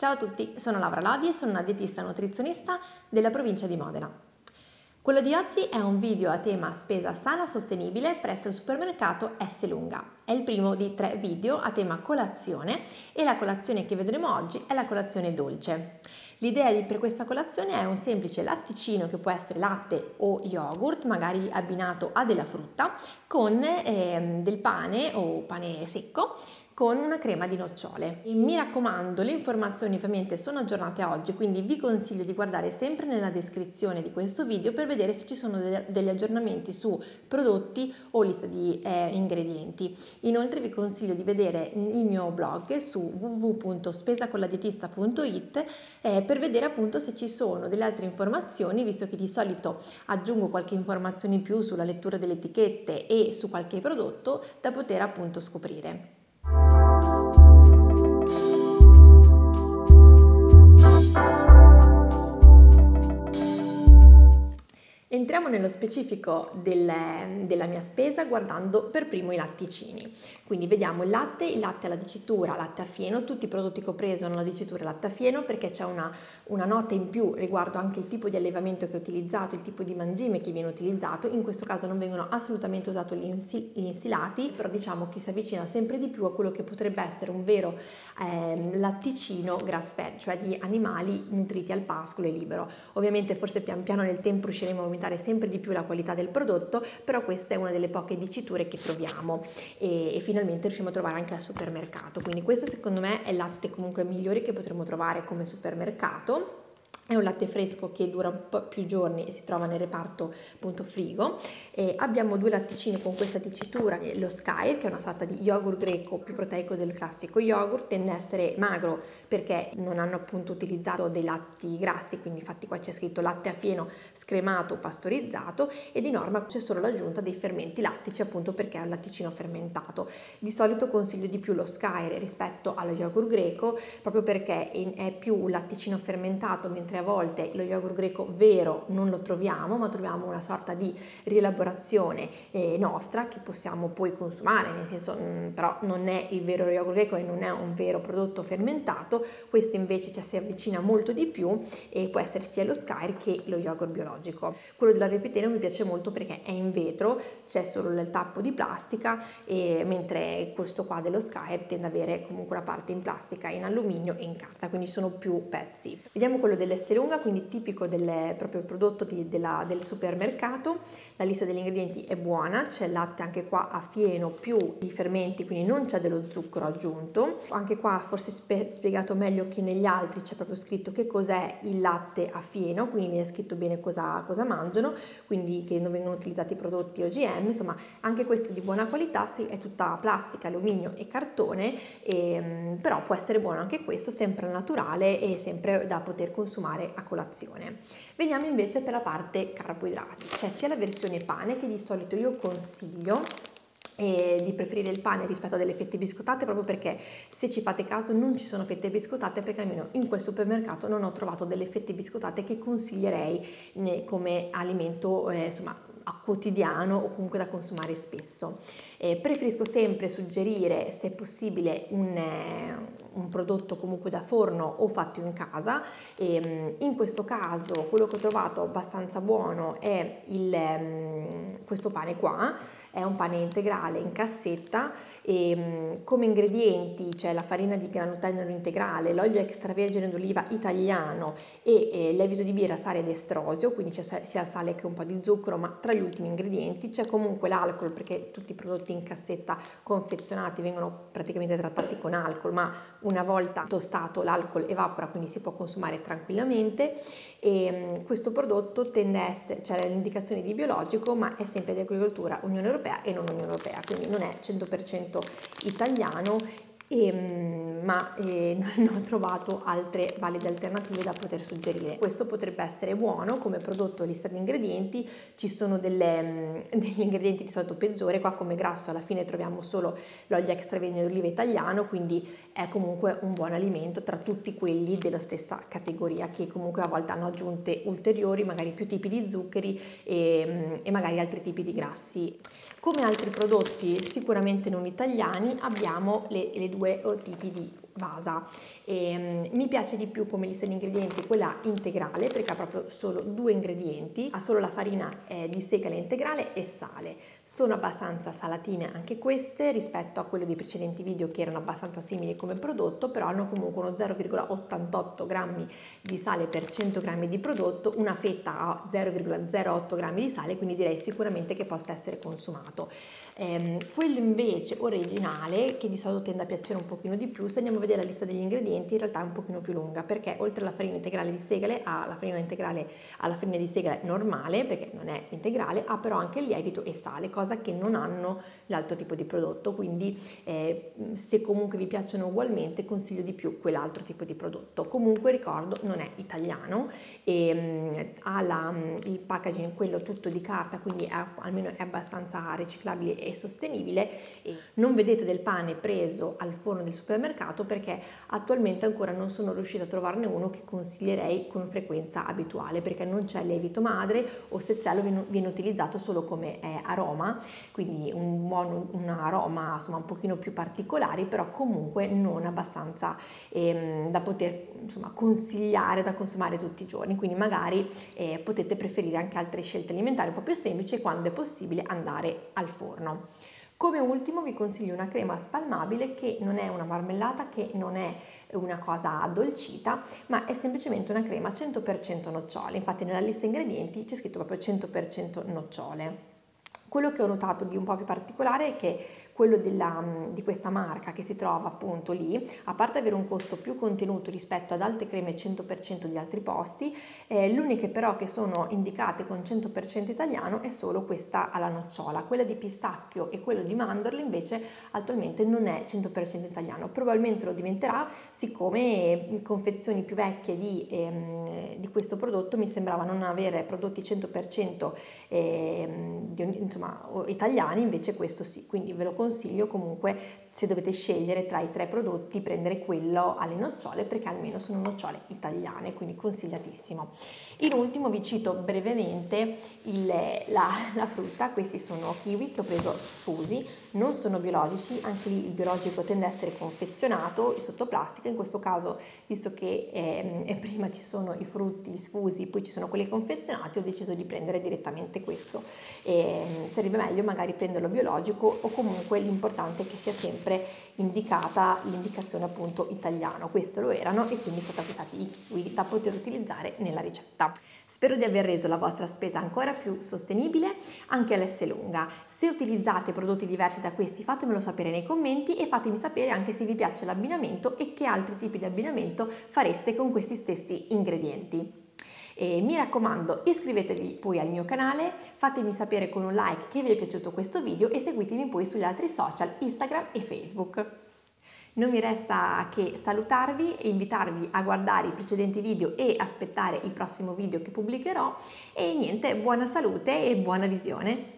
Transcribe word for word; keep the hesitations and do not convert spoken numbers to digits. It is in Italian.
Ciao a tutti, sono Laura Lodi e sono una dietista nutrizionista della provincia di Modena. Quello di oggi è un video a tema spesa sana sostenibile presso il supermercato Esselunga. È il primo di tre video a tema colazione e la colazione che vedremo oggi è la colazione dolce. L'idea per questa colazione è un semplice latticino che può essere latte o yogurt, magari abbinato a della frutta, con eh, del pane o pane secco, con una crema di nocciole. E mi raccomando, le informazioni ovviamente sono aggiornate a oggi, quindi vi consiglio di guardare sempre nella descrizione di questo video per vedere se ci sono de- degli aggiornamenti su prodotti o lista di eh, ingredienti. Inoltre vi consiglio di vedere il mio blog su w w w punto spesa con la dietista punto i t eh, per vedere appunto se ci sono delle altre informazioni, visto che di solito aggiungo qualche informazione in più sulla lettura delle etichette e su qualche prodotto da poter appunto scoprire. Entriamo nello specifico del, della mia spesa guardando per primo i latticini, quindi vediamo il latte, il latte alla dicitura, latte a fieno, tutti i prodotti che ho preso hanno la dicitura latte a fieno perché c'è una, una nota in più riguardo anche il tipo di allevamento che ho utilizzato, il tipo di mangime che viene utilizzato, in questo caso non vengono assolutamente usati gli insilati, però diciamo che si avvicina sempre di più a quello che potrebbe essere un vero eh, latticino grass-fed, cioè di animali nutriti al pascolo e libero. Ovviamente forse pian piano nel tempo riusciremo a sempre di più la qualità del prodotto, però questa è una delle poche diciture che troviamo e, e finalmente riusciamo a trovare anche al supermercato, quindi questo secondo me è il latte comunque migliore che potremo trovare come supermercato. È un latte fresco che dura un po' più giorni e si trova nel reparto appunto frigo. E abbiamo due latticini con questa dicitura, lo Skyr, che è una sorta di yogurt greco più proteico del classico yogurt, tende a essere magro perché non hanno appunto utilizzato dei latti grassi, quindi infatti qua c'è scritto latte a fieno scremato pastorizzato e di norma c'è solo l'aggiunta dei fermenti lattici appunto perché è un latticino fermentato. Di solito consiglio di più lo Skyr rispetto allo yogurt greco proprio perché è più un latticino fermentato, mentre a volte lo yogurt greco vero non lo troviamo, ma troviamo una sorta di rielaborazione eh, nostra che possiamo poi consumare, nel senso mh, però non è il vero yogurt greco e non è un vero prodotto fermentato. Questo invece ci si avvicina molto di più e può essere sia lo Skyr che lo yogurt biologico. Quello della Vipiteno mi piace molto perché è in vetro, c'è solo il tappo di plastica, e, mentre questo qua dello Skyr tende ad avere comunque la parte in plastica, in alluminio e in carta, quindi sono più pezzi. Vediamo quello delle Esselunga, quindi tipico del proprio prodotto di, della, del supermercato. La lista degli ingredienti è buona, c'è latte anche qua a fieno più i fermenti, quindi non c'è dello zucchero aggiunto. Anche qua forse spe, spiegato meglio che negli altri, c'è proprio scritto che cos'è il latte a fieno, quindi viene scritto bene cosa, cosa mangiano, quindi che non vengono utilizzati prodotti O G M, insomma anche questo di buona qualità, è tutta plastica, alluminio e cartone, e, però può essere buono anche questo, sempre naturale e sempre da poter consumare a colazione. Veniamo invece per la parte carboidrati, cioè sia la versione pane che di solito io consiglio e di preferire il pane rispetto a delle fette biscottate, proprio perché se ci fate caso non ci sono fette biscottate, perché almeno in quel supermercato non ho trovato delle fette biscottate che consiglierei come alimento eh, insomma a quotidiano o comunque da consumare spesso. Eh, preferisco sempre suggerire, se possibile, un, eh, un prodotto comunque da forno o fatto in casa. E, in questo caso quello che ho trovato abbastanza buono è il, eh, questo pane qua, è un pane integrale in cassetta e come ingredienti c'è la farina di grano tenero integrale, l'olio extravergine d'oliva italiano e eh, lievito di birra, sale ed estrosio, quindi c'è sia sale che un po' di zucchero, ma tra gli ultimi ingredienti c'è comunque l'alcol perché tutti i prodotti in cassetta confezionati vengono praticamente trattati con alcol, ma una volta tostato l'alcol evapora, quindi si può consumare tranquillamente. E questo prodotto tende a essere, c'è l'indicazione di biologico, ma è sempre di agricoltura Unione Europea e non Unione Europea, quindi non è cento per cento italiano, e, ma e, non ho trovato altre valide alternative da poter suggerire. Questo potrebbe essere buono come prodotto, lista di ingredienti, ci sono delle, degli ingredienti di solito peggiore, qua come grasso alla fine troviamo solo l'olio extravergine d'oliva italiano, quindi è comunque un buon alimento tra tutti quelli della stessa categoria che comunque a volte hanno aggiunte ulteriori, magari più tipi di zuccheri e, e magari altri tipi di grassi. Come altri prodotti sicuramente non italiani abbiamo le, le due tipi di Vaza. E mi piace di più come lista di ingredienti quella integrale, perché ha proprio solo due ingredienti, ha solo la farina eh, di segale integrale e sale. Sono abbastanza salatine anche queste rispetto a quello dei precedenti video, che erano abbastanza simili come prodotto, però hanno comunque uno zero virgola ottantotto grammi di sale per cento grammi di prodotto, una fetta a zero virgola zero otto grammi di sale, quindi direi sicuramente che possa essere consumato. Ehm, quello invece originale, che di solito tende a piacere un pochino di più, se andiamo a vedere la lista degli ingredienti in realtà è un pochino più lunga, perché oltre alla farina integrale di segale ha la farina integrale alla farina di segale normale, perché non è integrale, ha però anche lievito e sale, cosa che non hanno l'altro tipo di prodotto, quindi eh, se comunque vi piacciono ugualmente consiglio di più quell'altro tipo di prodotto. Comunque ricordo, non è italiano e mh, ha la, mh, il packaging quello tutto di carta, quindi è, almeno è abbastanza riciclabile e sostenibile. E non vedete del pane preso al forno del supermercato, perché attualmente ancora non sono riuscita a trovarne uno che consiglierei con frequenza abituale, perché non c'è lievito madre, o se c'è lo viene utilizzato solo come eh, aroma, quindi un buon un aroma insomma un pochino più particolari, però comunque non abbastanza ehm, da poter insomma consigliare da consumare tutti i giorni. Quindi magari eh, potete preferire anche altre scelte alimentari un po' più semplici, quando è possibile andare al forno. Come ultimo vi consiglio una crema spalmabile, che non è una marmellata, che non è una cosa addolcita, ma è semplicemente una crema cento per cento nocciole. Infatti nella lista ingredienti c'è scritto proprio cento per cento nocciole. Quello che ho notato di un po' più particolare è che quello della, di questa marca, che si trova appunto lì, a parte avere un costo più contenuto rispetto ad altre creme cento per cento di altri posti, eh, l'unica però che sono indicate con cento per cento italiano è solo questa alla nocciola. Quella di pistacchio e quello di mandorle invece attualmente non è cento per cento italiano, probabilmente lo diventerà, siccome confezioni più vecchie di, ehm, di questo prodotto mi sembrava non avere prodotti cento per cento ehm, di, insomma, italiani, invece questo sì, quindi ve lo consiglio. Consiglio comunque, se dovete scegliere tra i tre prodotti, prendere quello alle nocciole, perché almeno sono nocciole italiane, quindi consigliatissimo. In ultimo vi cito brevemente il, la, la frutta. Questi sono kiwi che ho preso sfusi, non sono biologici, anche lì il biologico tende a essere confezionato sotto plastica. In questo caso, visto che eh, prima ci sono i frutti sfusi, poi ci sono quelli confezionati, ho deciso di prendere direttamente questo. E, sarebbe meglio magari prenderlo biologico, o comunque l'importante è che sia sempre indicata l'indicazione appunto italiano. Questo lo erano, e quindi sono stati i kiwi da poter utilizzare nella ricetta. Spero di aver reso la vostra spesa ancora più sostenibile anche all'Esselunga. Se utilizzate prodotti diversi da questi, fatemelo sapere nei commenti, e fatemi sapere anche se vi piace l'abbinamento e che altri tipi di abbinamento fareste con questi stessi ingredienti. E mi raccomando, iscrivetevi poi al mio canale, fatemi sapere con un like che vi è piaciuto questo video, e seguitemi poi sugli altri social, Instagram e Facebook. Non mi resta che salutarvi e invitarvi a guardare i precedenti video e aspettare il prossimo video che pubblicherò. E niente, buona salute e buona visione!